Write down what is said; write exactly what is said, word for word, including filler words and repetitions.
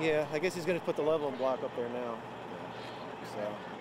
Yeah, I guess he's going to put the leveling block up there now. So.